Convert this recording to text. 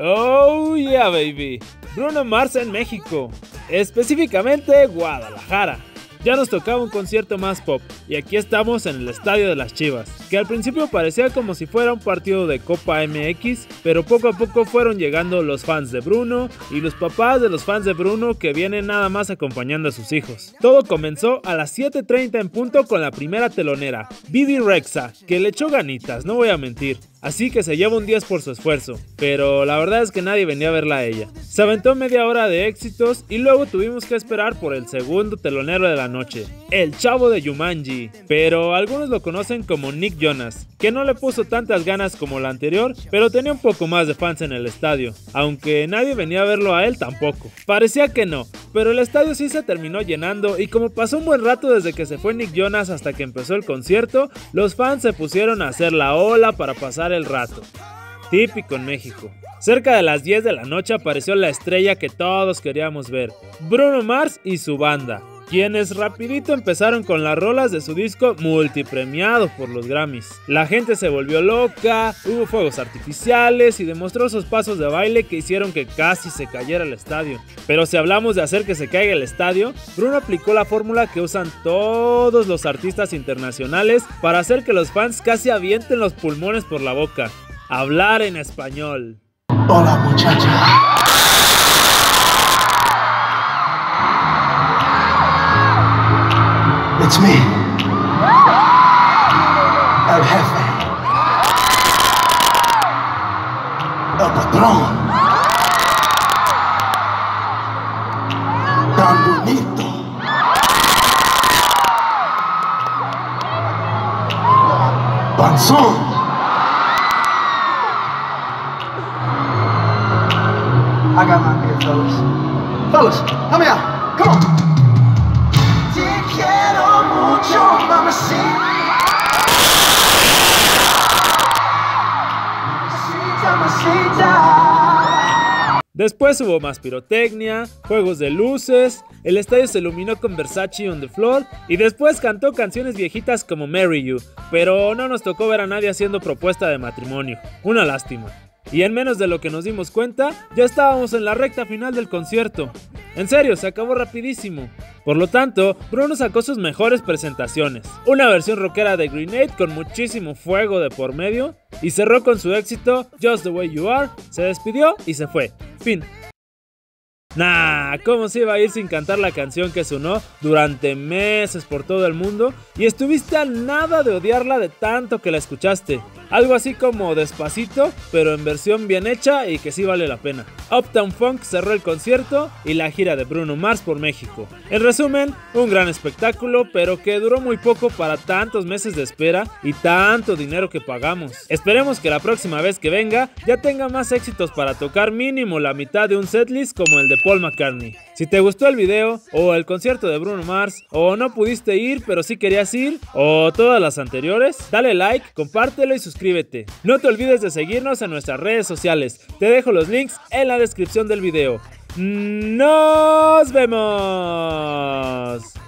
Oh yeah baby, Bruno Mars en México, específicamente Guadalajara. Ya nos tocaba un concierto más pop y aquí estamos en el Estadio de las Chivas, que al principio parecía como si fuera un partido de Copa MX, pero poco a poco fueron llegando los fans de Bruno y los papás de los fans de Bruno que vienen nada más acompañando a sus hijos. Todo comenzó a las 7:30 en punto con la primera telonera, Bibi Rexa, que le echó ganitas, no voy a mentir. Así que se lleva un 10 por su esfuerzo, pero la verdad es que nadie venía a verla a ella. Se aventó media hora de éxitos y luego tuvimos que esperar por el segundo telonero de la noche, el chavo de Yumanji, pero algunos lo conocen como Nick Jonas, que no le puso tantas ganas como la anterior, pero tenía un poco más de fans en el estadio, aunque nadie venía a verlo a él tampoco. Parecía que no, pero el estadio sí se terminó llenando y como pasó un buen rato desde que se fue Nick Jonas hasta que empezó el concierto, los fans se pusieron a hacer la ola para pasar el rato. Típico en México. Cerca de las 10 de la noche apareció la estrella que todos queríamos ver, Bruno Mars y su banda, quienes rapidito empezaron con las rolas de su disco multipremiado por los Grammys. La gente se volvió loca, hubo fuegos artificiales y demostró sus pasos de baile que hicieron que casi se cayera el estadio. Pero si hablamos de hacer que se caiga el estadio, Bruno aplicó la fórmula que usan todos los artistas internacionales para hacer que los fans casi avienten los pulmones por la boca. Hablar en español. Hola muchacha. It's me, el jefe, el patrón, tan bonito, panzón, I got my beer, fellas, come here, come on. Después hubo más pirotecnia, juegos de luces, el estadio se iluminó con Versace on the floor y después cantó canciones viejitas como Marry You, pero no nos tocó ver a nadie haciendo propuesta de matrimonio, una lástima. Y en menos de lo que nos dimos cuenta, ya estábamos en la recta final del concierto. En serio, se acabó rapidísimo. Por lo tanto, Bruno sacó sus mejores presentaciones. Una versión rockera de Grenade con muchísimo fuego de por medio. Y cerró con su éxito, Just The Way You Are. Se despidió y se fue. Fin. Nah, ¿cómo se iba a ir sin cantar la canción que sonó durante meses por todo el mundo? Y estuviste a nada de odiarla de tanto que la escuchaste. Algo así como Despacito, pero en versión bien hecha y que sí vale la pena. Uptown Funk cerró el concierto y la gira de Bruno Mars por México. En resumen, un gran espectáculo, pero que duró muy poco para tantos meses de espera y tanto dinero que pagamos. Esperemos que la próxima vez que venga ya tenga más éxitos para tocar mínimo la mitad de un setlist como el de Paul McCartney. Si te gustó el video o el concierto de Bruno Mars o no pudiste ir pero sí querías ir o todas las anteriores, dale like, compártelo y suscríbete. No te olvides de seguirnos en nuestras redes sociales. Te dejo los links en la descripción del video. ¡Nos vemos!